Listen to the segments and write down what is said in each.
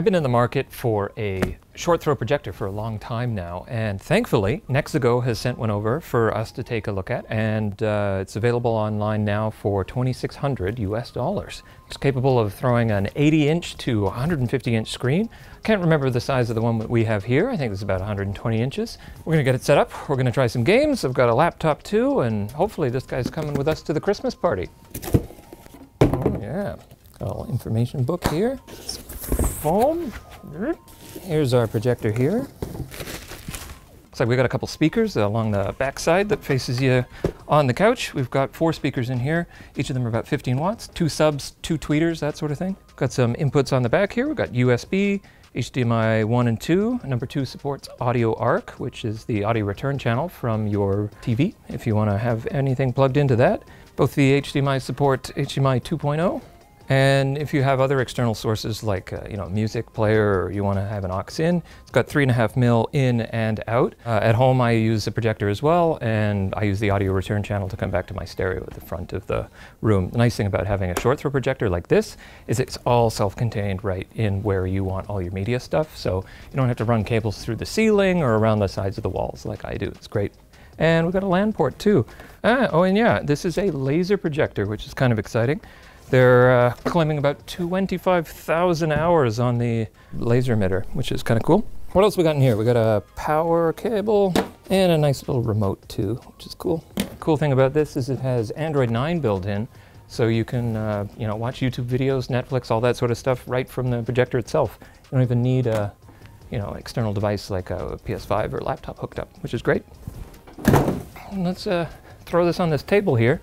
I've been in the market for a short throw projector for a long time now, and thankfully Nexigo has sent one over for us to take a look at, and it's available online now for $2,600 US. It's capable of throwing an 80-inch to 150-inch screen. I can't remember the size of the one that we have here. I think it's about 120 inches. We're gonna get it set up. We're gonna try some games. I've got a laptop too, and hopefully this guy's coming with us to the Christmas party. Oh yeah, got a little information book here. Foam. Here's our projector here. Looks like we've got a couple speakers along the back side that faces you on the couch. We've got 4 speakers in here. Each of them are about 15 watts, 2 subs, 2 tweeters, that sort of thing. We've got some inputs on the back here. We've got USB, HDMI 1 and 2. Number 2 supports Audio Arc, which is the audio return channel from your TV, if you want to have anything plugged into that. Both the HDMI support HDMI 2.0. And if you have other external sources like you know, music player, or you want to have an aux in, it's got 3.5mm in and out. At home I use the projector as well, and I use the audio return channel to come back to my stereo at the front of the room. The nice thing about having a short throw projector like this is it's all self-contained right in where you want all your media stuff, so you don't have to run cables through the ceiling or around the sides of the walls like I do. It's great. And we've got a LAN port too. Oh, and yeah, this is a laser projector, which is kind of exciting. They're claiming about 25,000 hours on the laser emitter, which is kind of cool. What else we got in here? We got a power cable and a nice little remote too, which is cool. Cool thing about this is it has Android 9 built in, so you can you know, watch YouTube videos, Netflix, all that sort of stuff right from the projector itself. You don't even need a, you know, external device like a PS5 or laptop hooked up, which is great. And let's throw this on this table here.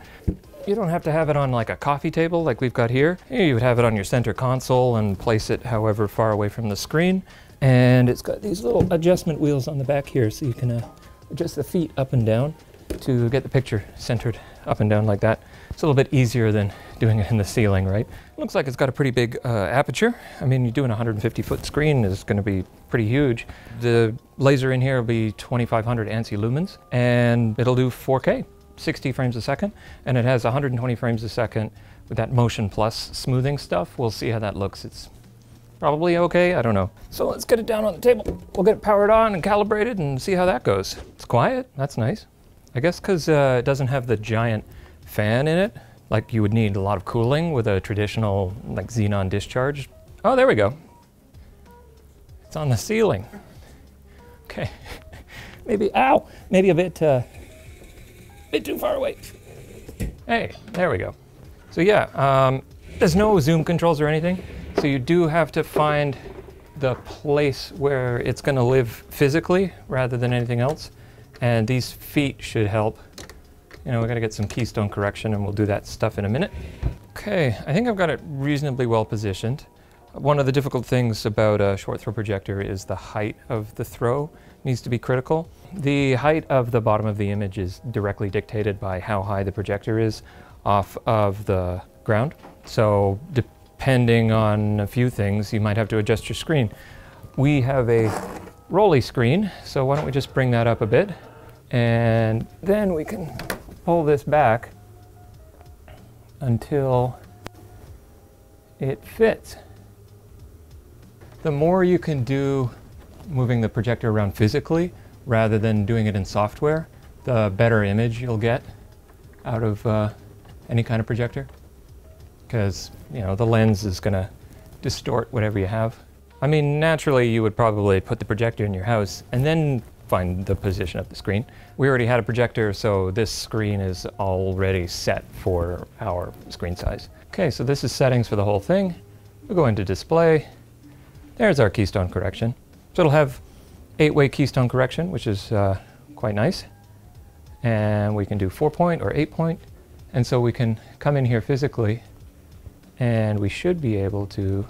You don't have to have it on like a coffee table like we've got here. You would have it on your center console and place it however far away from the screen. And it's got these little adjustment wheels on the back here, so you can adjust the feet up and down to get the picture centered up and down like that. It's a little bit easier than doing it in the ceiling, right? Looks like it's got a pretty big aperture. I mean, you're doing a 150-foot screen is gonna be pretty huge. The laser in here will be 2,500 ANSI lumens, and it'll do 4K. 60 frames a second, and it has 120 frames a second with that motion plus smoothing stuff. We'll see how that looks. It's probably okay, I don't know. So let's get it down on the table. We'll get it powered on and calibrated and see how that goes. It's quiet, that's nice. I guess because it doesn't have the giant fan in it, like you would need a lot of cooling with a traditional like xenon discharge. Oh, there we go. It's on the ceiling. Okay, maybe, ow, maybe a bit, bit too far away. Hey, there we go. So yeah, there's no zoom controls or anything, so you do have to find the place where it's gonna live physically rather than anything else, and these feet should help. You know, we're gonna get some keystone correction, and we'll do that stuff in a minute. Okay, I think I've got it reasonably well positioned. One of the difficult things about a short throw projector is the height of the throw needs to be critical. The height of the bottom of the image is directly dictated by how high the projector is off of the ground. So depending on a few things, you might have to adjust your screen. We have a rolly screen, so why don't we just bring that up a bit, and then we can pull this back until it fits. The more you can do moving the projector around physically rather than doing it in software, the better image you'll get out of any kind of projector, because you know the lens is going to distort whatever you have. I mean, naturally you would probably put the projector in your house and then find the position of the screen. We already had a projector, so this screen is already set for our screen size. Okay, so this is settings for the whole thing. We'll go into display. There's our keystone correction. So it'll have 8-way keystone correction, which is quite nice. And we can do 4-point or 8-point. And so we can come in here physically, and we should be able to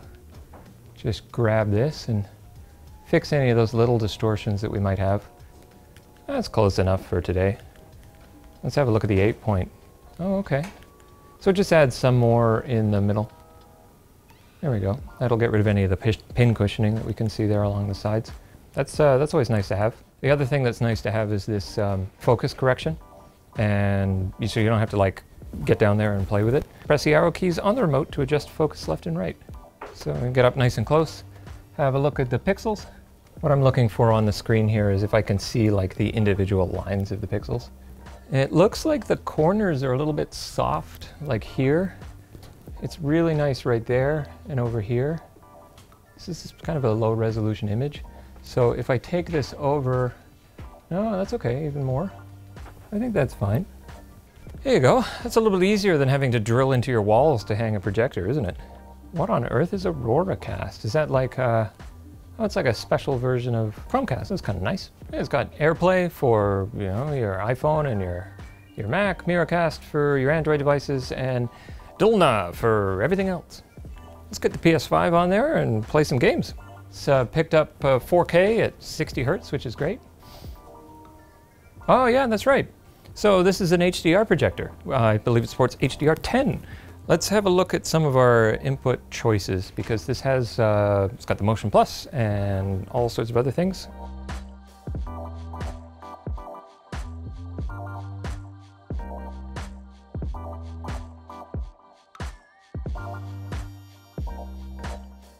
just grab this and fix any of those little distortions that we might have. That's close enough for today. Let's have a look at the 8-point. Oh, okay. So just add some more in the middle. There we go. That'll get rid of any of the pin cushioning that we can see there along the sides. That's always nice to have. The other thing that's nice to have is this focus correction, and so you don't have to like get down there and play with it. Press the arrow keys on the remote to adjust focus left and right. So we can get up nice and close, have a look at the pixels. What I'm looking for on the screen here is if I can see like the individual lines of the pixels. It looks like the corners are a little bit soft, like here. It's really nice right there and over here. This is kind of a low resolution image. So if I take this over, no, that's okay, even more. I think that's fine. There you go. That's a little bit easier than having to drill into your walls to hang a projector, isn't it? What on earth is AuroraCast? Is that like a, oh, it's like a special version of Chromecast. That's kind of nice. It's got AirPlay for, you know, your iPhone and your Mac, Miracast for your Android devices, and Dual nav for everything else. Let's get the PS5 on there and play some games. It's picked up 4K at 60 Hertz, which is great. Oh yeah, that's right. So this is an HDR projector. I believe it supports HDR 10. Let's have a look at some of our input choices, because this has, it's got the Motion Plus and all sorts of other things.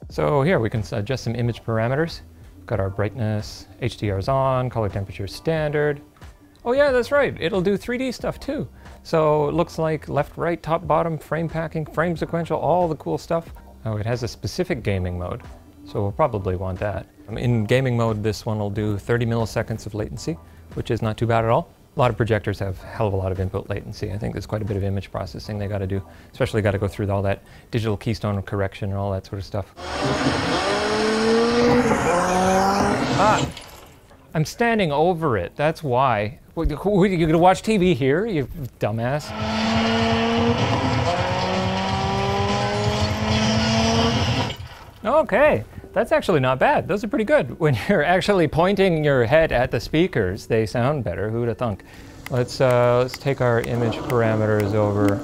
So here we can adjust some image parameters. Got our brightness, HDR's on, color temperature standard. Oh yeah, that's right, it'll do 3D stuff too. So it looks like left, right, top, bottom, frame packing, frame sequential, all the cool stuff. Oh, it has a specific gaming mode, so we'll probably want that. In gaming mode, this one will do 30 milliseconds of latency, which is not too bad at all. A lot of projectors have a hell of a lot of input latency. I think there's quite a bit of image processing they gotta do, especially gotta go through all that digital keystone correction and all that sort of stuff. Ah, I'm standing over it, that's why. You're gonna watch TV here, you dumbass. Okay, that's actually not bad. Those are pretty good. When you're actually pointing your head at the speakers, they sound better. Who'da thunk? Let's take our image parameters over,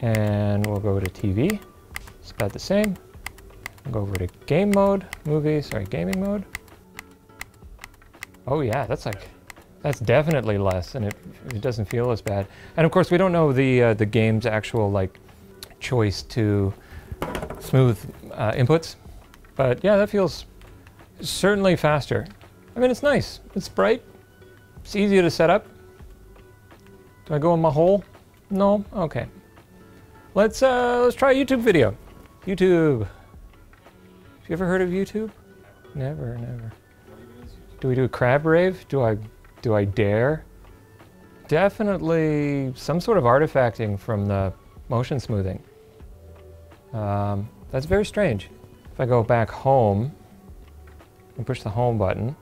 and we'll go to TV. It's about the same. We'll go over to game mode, gaming mode. Oh yeah, that's like. That's definitely less, and it doesn't feel as bad. And of course, we don't know the game's actual like choice to smooth inputs, but yeah, that feels certainly faster. I mean, it's nice, it's bright, it's easy to set up. Do I go in my hole? No, okay. Let's try a YouTube video. YouTube. Have you ever heard of YouTube? Never, never. Do we do a crab rave? Do I dare? Definitely some sort of artifacting from the motion smoothing. That's very strange. If I go back home and push the home button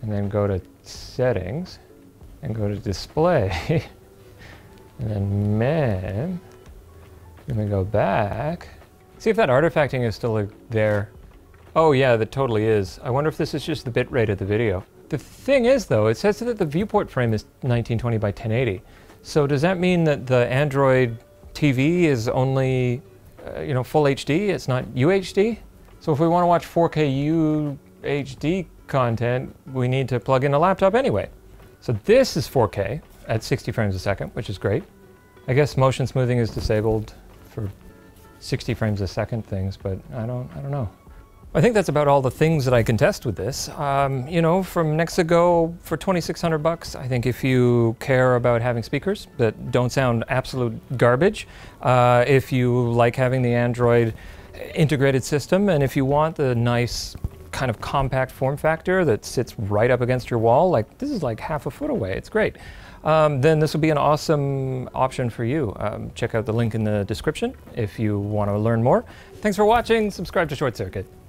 and then go to settings and go to display and then men, and then go back. See if that artifacting is still there. Oh yeah, that totally is. I wonder if this is just the bit rate of the video. The thing is though, it says that the viewport frame is 1920 by 1080. So does that mean that the Android TV is only, you know, full HD? It's not UHD? So if we want to watch 4K UHD content, we need to plug in a laptop anyway. So this is 4K at 60 frames a second, which is great. I guess motion smoothing is disabled for 60 frames a second things, but I don't know. I think that's about all the things that I can test with this. You know, from Nexigo for 2,600 bucks, I think if you care about having speakers that don't sound absolute garbage, if you like having the Android integrated system, and if you want the nice kind of compact form factor that sits right up against your wall, like this is like half a foot away, it's great. Then this will be an awesome option for you. Check out the link in the description if you want to learn more. Thanks for watching, subscribe to Short Circuit.